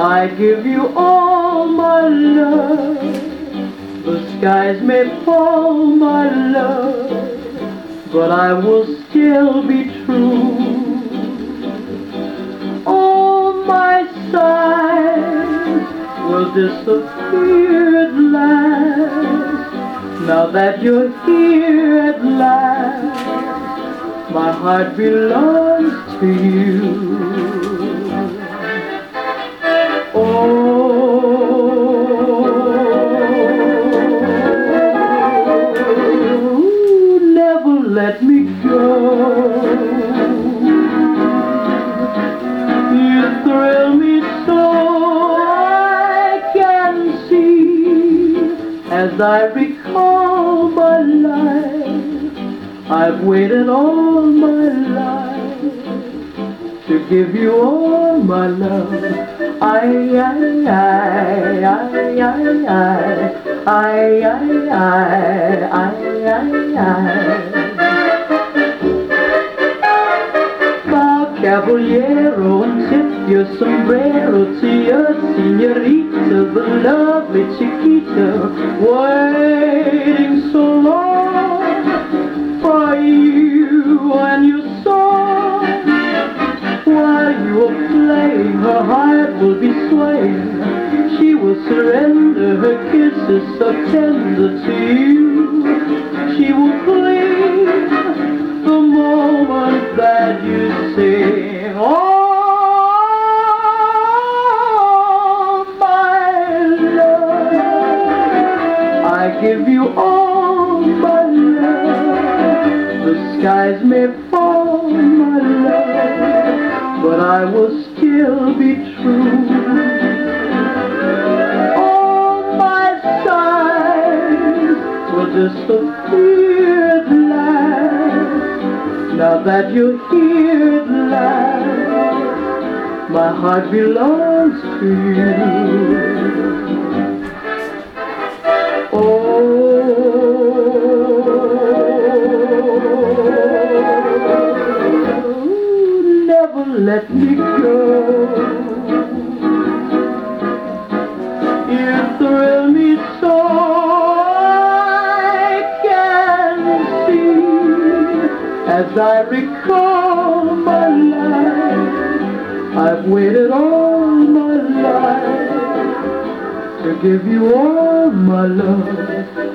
I give you all my love. The skies may fall, my love, but I will still be true. All my sighs will disappear at last. Now that you're here at last, my heart belongs to you. Oh, never let me go. You thrill me so I can see. As I recall my life, I've waited all my life to give you all my love. Pa caballero, unzip your sombrero to your señorita, the lovely Chiquita, waiting so long for you and your song. While you are playing, her heart will be swaying. She will surrender her kisses so tender to you. She will cling the moment that you sing. Oh, my love, I give you all my love. The skies may fall, my love, but I will still be true. Disappear at last. Now that you're here at last, my heart belongs to you. Oh, never let me go. You thrill me so as I recall my life, I've waited all my life to give you all my love.